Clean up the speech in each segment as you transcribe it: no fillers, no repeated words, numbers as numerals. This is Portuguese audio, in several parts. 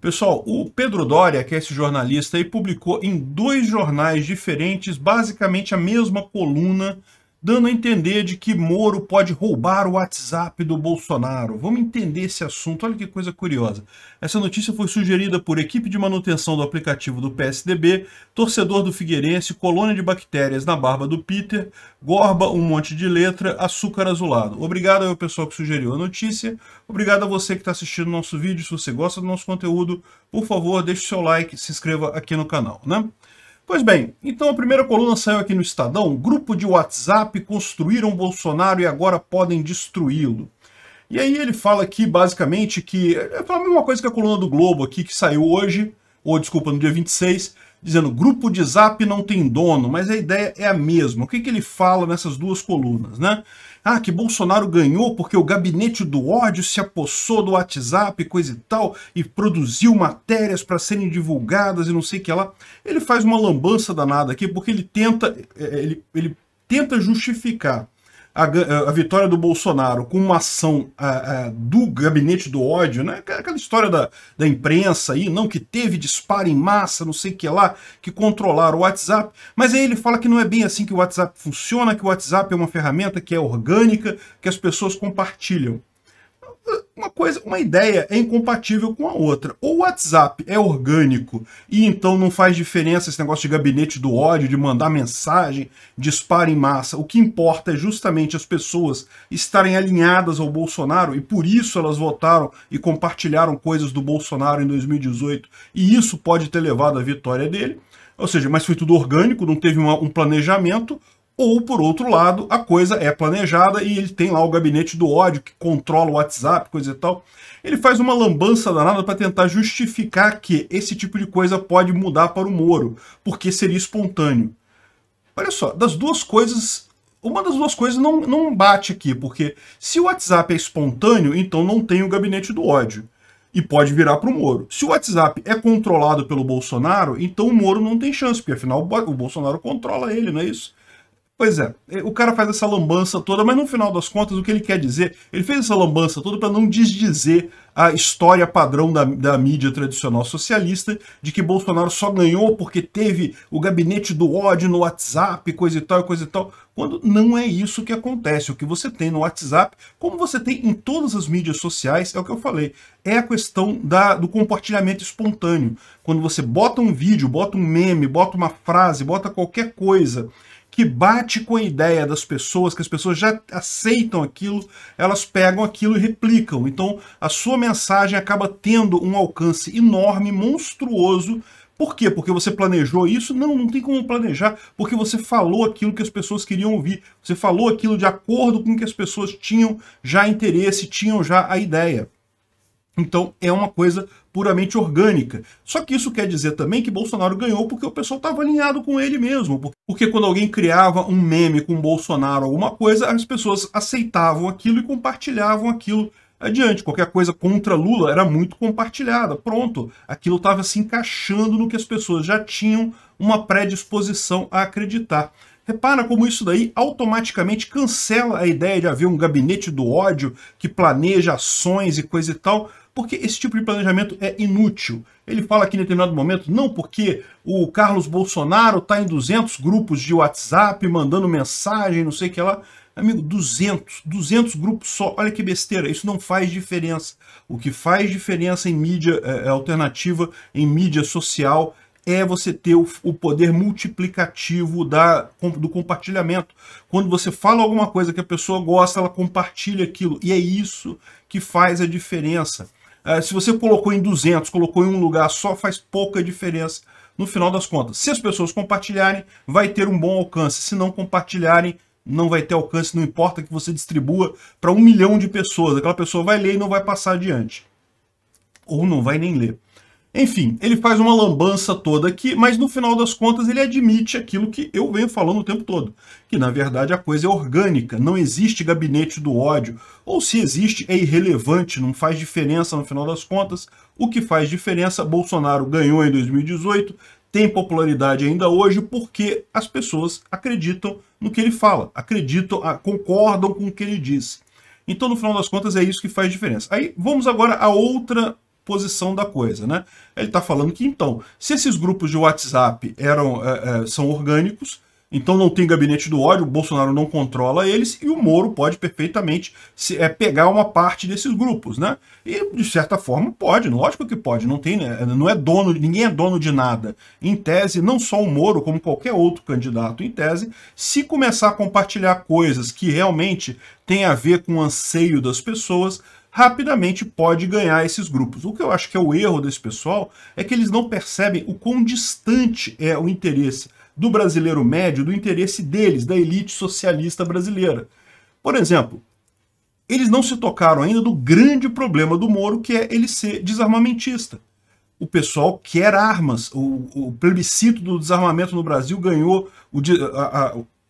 Pessoal, o Pedro Doria, que é esse jornalista aí, publicou em 2 jornais diferentes basicamente a mesma coluna, dando a entender de que Moro pode roubar o WhatsApp do Bolsonaro. Vamos entender esse assunto, olha que coisa curiosa. Essa notícia foi sugerida por equipe de manutenção do aplicativo do PSDB, torcedor do Figueirense, colônia de bactérias na barba do Peter, gorba, um monte de letra, açúcar azulado. Obrigado ao pessoal que sugeriu a notícia, obrigado a você que está assistindo o nosso vídeo. Se você gosta do nosso conteúdo, por favor, deixe seu like, se inscreva aqui no canal, né? Pois bem, então a primeira coluna saiu aqui no Estadão. Grupo de WhatsApp construíram Bolsonaro e agora podem destruí-lo. E aí ele fala aqui, basicamente, que é a mesma coisa que a coluna do Globo aqui, que saiu hoje, ou desculpa, no dia 26, dizendo grupo de zap não tem dono, mas a ideia é a mesma. O que, que ele fala nessas 2 colunas, né? Ah, que Bolsonaro ganhou porque o gabinete do ódio se apossou do WhatsApp, coisa e tal, e produziu matérias para serem divulgadas e não sei o que lá. Ele faz uma lambança danada aqui porque ele tenta justificar a vitória do Bolsonaro com uma ação do gabinete do ódio, né? Aquela história da imprensa aí, não, que teve disparo em massa, não sei o que lá, que controlaram o WhatsApp, mas aí ele fala que não é bem assim que o WhatsApp funciona, que o WhatsApp é uma ferramenta que é orgânica, que as pessoas compartilham. Uma ideia é incompatível com a outra. Ou o WhatsApp é orgânico e então não faz diferença esse negócio de gabinete do ódio, de mandar mensagem, disparo em massa. O que importa é justamente as pessoas estarem alinhadas ao Bolsonaro e por isso elas votaram e compartilharam coisas do Bolsonaro em 2018 e isso pode ter levado à vitória dele. Ou seja, mas foi tudo orgânico, não teve um planejamento. Ou, por outro lado, a coisa é planejada e ele tem lá o gabinete do ódio que controla o WhatsApp, coisa e tal. Ele faz uma lambança danada para tentar justificar que esse tipo de coisa pode mudar para o Moro, porque seria espontâneo. Olha só, das 2 coisas, uma das 2 coisas não bate aqui, porque se o WhatsApp é espontâneo, então não tem o gabinete do ódio e pode virar para o Moro. Se o WhatsApp é controlado pelo Bolsonaro, então o Moro não tem chance, porque afinal o Bolsonaro controla ele, não é isso? Pois é, o cara faz essa lambança toda, mas no final das contas o que ele quer dizer, ele fez essa lambança toda para não desdizer a história padrão da mídia tradicional socialista, de que Bolsonaro só ganhou porque teve o gabinete do ódio no WhatsApp, coisa e tal, quando não é isso que acontece. O que você tem no WhatsApp, como você tem em todas as mídias sociais, é o que eu falei, é a questão do compartilhamento espontâneo. Quando você bota um vídeo, bota um meme, bota uma frase, bota qualquer coisa que bate com a ideia das pessoas, que as pessoas já aceitam aquilo, elas pegam aquilo e replicam. Então, a sua mensagem acaba tendo um alcance enorme, monstruoso. Por quê? Porque você planejou isso? Não, não tem como planejar, porque você falou aquilo que as pessoas queriam ouvir. Você falou aquilo de acordo com o que as pessoas tinham já interesse, tinham já a ideia. Então, é uma coisa puramente orgânica. Só que isso quer dizer também que Bolsonaro ganhou porque o pessoal estava alinhado com ele mesmo. Porque quando alguém criava um meme com Bolsonaro, alguma coisa, as pessoas aceitavam aquilo e compartilhavam aquilo adiante. Qualquer coisa contra Lula era muito compartilhada. Pronto, aquilo estava se encaixando no que as pessoas já tinham uma predisposição a acreditar. Repara como isso daí automaticamente cancela a ideia de haver um gabinete do ódio que planeja ações e coisa e tal, porque esse tipo de planejamento é inútil. Ele fala aqui em determinado momento, não porque o Carlos Bolsonaro está em 200 grupos de WhatsApp mandando mensagem, não sei o que lá. Amigo, 200 grupos só, olha que besteira, isso não faz diferença. O que faz diferença em mídia alternativa, em mídia social, é você ter o poder multiplicativo do compartilhamento. Quando você fala alguma coisa que a pessoa gosta, ela compartilha aquilo. E é isso que faz a diferença. Se você colocou em 200, colocou em um lugar só, faz pouca diferença no final das contas. Se as pessoas compartilharem, vai ter um bom alcance. Se não compartilharem, não vai ter alcance. Não importa que você distribua para 1 milhão de pessoas. Aquela pessoa vai ler e não vai passar adiante. Ou não vai nem ler. Enfim, ele faz uma lambança toda aqui, mas no final das contas ele admite aquilo que eu venho falando o tempo todo, que na verdade a coisa é orgânica, não existe gabinete do ódio, ou se existe é irrelevante, não faz diferença no final das contas. O que faz diferença, Bolsonaro ganhou em 2018, tem popularidade ainda hoje porque as pessoas acreditam no que ele fala, acreditam, concordam com o que ele diz. Então no final das contas é isso que faz diferença. Aí vamos agora a outra posição da coisa, né? Ele está falando que, então, se esses grupos de WhatsApp são orgânicos, então não tem gabinete do ódio, o Bolsonaro não controla eles e o Moro pode perfeitamente pegar uma parte desses grupos, né? E, de certa forma, pode, lógico que pode, não tem, né? Não é dono, ninguém é dono de nada. Em tese, não só o Moro, como qualquer outro candidato, em tese, se começar a compartilhar coisas que realmente têm a ver com o anseio das pessoas, rapidamente pode ganhar esses grupos. O que eu acho que é o erro desse pessoal é que eles não percebem o quão distante é o interesse do brasileiro médio, do interesse deles, da elite socialista brasileira. Por exemplo, eles não se tocaram ainda do grande problema do Moro, que é ele ser desarmamentista. O pessoal quer armas. O plebiscito do desarmamento no Brasil ganhou...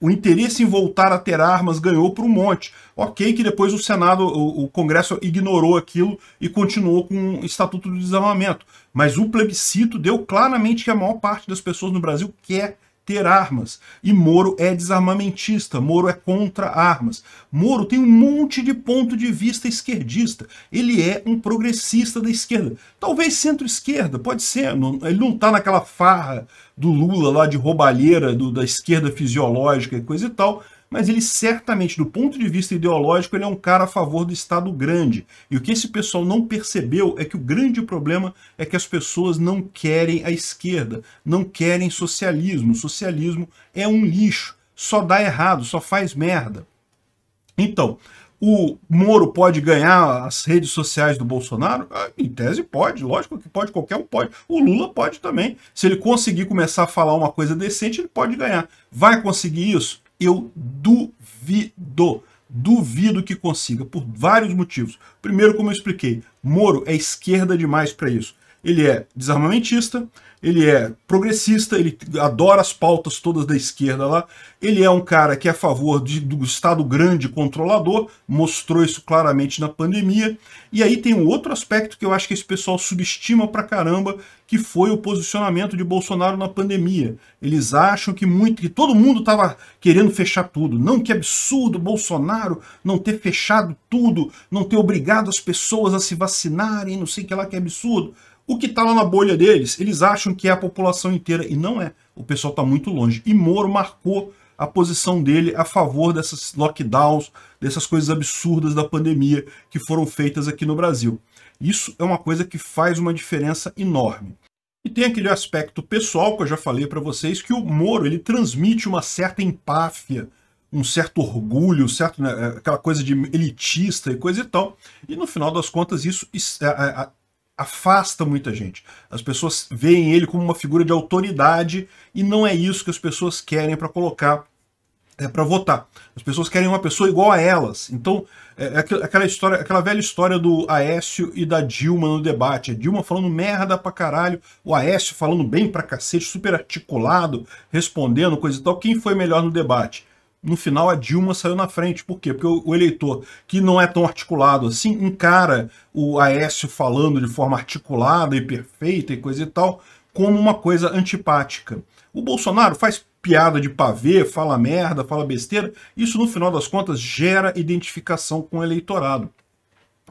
O interesse em voltar a ter armas ganhou por um monte. Ok que depois o Senado, o Congresso ignorou aquilo e continuou com o Estatuto do Desarmamento. Mas o plebiscito deu claramente que a maior parte das pessoas no Brasil quer ter armas. E Moro é desarmamentista, Moro é contra armas. Moro tem um monte de ponto de vista esquerdista. Ele é um progressista da esquerda. Talvez centro-esquerda, pode ser. Ele não está naquela farra do Lula lá de roubalheira, da esquerda fisiológica e coisa e tal, mas ele certamente, do ponto de vista ideológico, ele é um cara a favor do Estado grande. E o que esse pessoal não percebeu é que o grande problema é que as pessoas não querem a esquerda, não querem socialismo. O socialismo é um lixo, só dá errado, só faz merda. Então, o Moro pode ganhar as redes sociais do Bolsonaro? Em tese pode, lógico que pode, qualquer um pode. O Lula pode também. Se ele conseguir começar a falar uma coisa decente, ele pode ganhar. Vai conseguir isso? Eu duvido. Duvido que consiga, por vários motivos. Primeiro, como eu expliquei, Moro é esquerda demais para isso. Ele é desarmamentista, ele é progressista, ele adora as pautas todas da esquerda lá, ele é um cara que é a favor do Estado grande controlador, mostrou isso claramente na pandemia. E aí tem um outro aspecto que eu acho que esse pessoal subestima pra caramba, que foi o posicionamento de Bolsonaro na pandemia. Eles acham que todo mundo estava querendo fechar tudo. Não, que absurdo, Bolsonaro não ter fechado tudo, não ter obrigado as pessoas a se vacinarem, não sei o que lá, que absurdo. O que está lá na bolha deles, eles acham que é a população inteira, e não é. O pessoal está muito longe. E Moro marcou a posição dele a favor dessas lockdowns, dessas coisas absurdas da pandemia que foram feitas aqui no Brasil. Isso é uma coisa que faz uma diferença enorme. E tem aquele aspecto pessoal que eu já falei para vocês, que o Moro ele transmite uma certa empáfia, um certo orgulho, né, aquela coisa de elitista e coisa e tal. E no final das contas isso afasta muita gente. As pessoas veem ele como uma figura de autoridade e não é isso que as pessoas querem para colocar, para votar. As pessoas querem uma pessoa igual a elas. Então, aquela velha história do Aécio e da Dilma no debate. A Dilma falando merda pra caralho, o Aécio falando bem pra cacete, super articulado, respondendo coisa e tal. Quem foi melhor no debate? No final, a Dilma saiu na frente. Por quê? Porque o eleitor, que não é tão articulado assim, encara o Aécio falando de forma articulada e perfeita e coisa e tal, como uma coisa antipática. O Bolsonaro faz piada de pavê, fala merda, fala besteira. Isso, no final das contas, gera identificação com o eleitorado.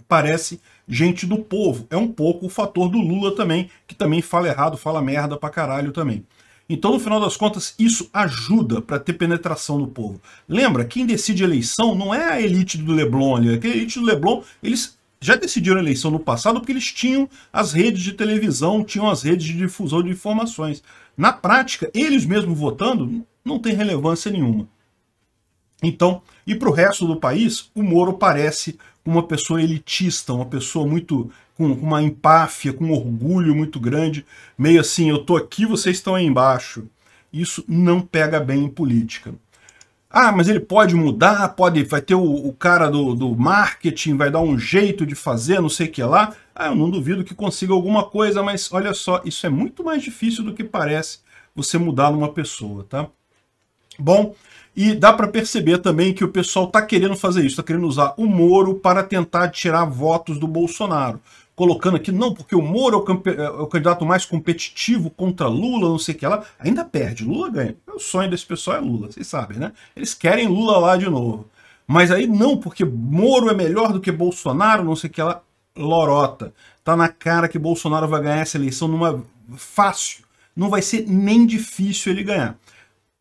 Parece gente do povo. É um pouco o fator do Lula também, que também fala errado, fala merda pra caralho também. Então, no final das contas, isso ajuda para ter penetração no povo. Lembra, quem decide a eleição não é a elite do Leblon. A elite do Leblon, eles já decidiram a eleição no passado porque eles tinham as redes de televisão, tinham as redes de difusão de informações. Na prática, eles mesmos votando não tem relevância nenhuma. Então, e para o resto do país, o Moro parece uma pessoa elitista, uma pessoa muito... com uma empáfia, com um orgulho muito grande, meio assim, eu tô aqui, vocês estão aí embaixo. Isso não pega bem em política. Ah, mas ele pode mudar, vai ter o cara do marketing, vai dar um jeito de fazer, não sei o que lá. Ah, eu não duvido que consiga alguma coisa, mas olha só, isso é muito mais difícil do que parece você mudar numa pessoa, tá? Bom, e dá para perceber também que o pessoal tá querendo fazer isso, tá querendo usar o Moro para tentar tirar votos do Bolsonaro. Colocando aqui, não, porque o Moro é o candidato mais competitivo contra Lula, não sei o que lá, ainda perde, Lula ganha. O sonho desse pessoal é Lula, vocês sabem, né? Eles querem Lula lá de novo. Mas aí não, porque Moro é melhor do que Bolsonaro, não sei o que lá, lorota. Tá na cara que Bolsonaro vai ganhar essa eleição numa fácil. Não vai ser nem difícil ele ganhar.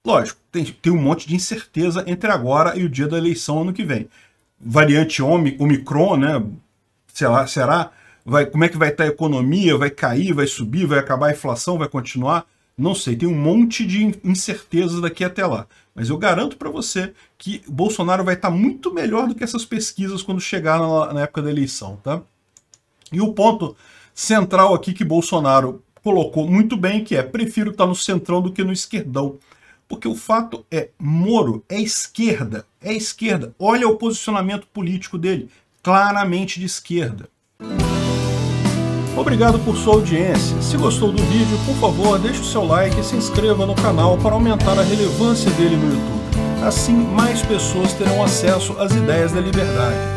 Lógico, tem um monte de incerteza entre agora e o dia da eleição ano que vem. Variante Omicron, né? Sei lá, será? Como é que vai estar a economia? Vai cair, vai subir, vai acabar a inflação, vai continuar? Não sei, tem um monte de incertezas daqui até lá. Mas eu garanto para você que Bolsonaro vai estar muito melhor do que essas pesquisas quando chegar na época da eleição, tá? E o ponto central aqui que Bolsonaro colocou muito bem, que é: prefiro estar no centrão do que no esquerdão. Porque o fato é, Moro é esquerda, é esquerda. Olha o posicionamento político dele, claramente de esquerda. Obrigado por sua audiência. Se gostou do vídeo, por favor, deixe o seu like e se inscreva no canal para aumentar a relevância dele no YouTube. Assim, mais pessoas terão acesso às ideias da liberdade.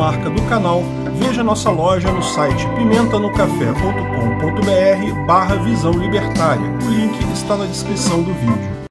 marca do canal, veja nossa loja no site pimentanocafé.com.br/visão libertária. O link está na descrição do vídeo.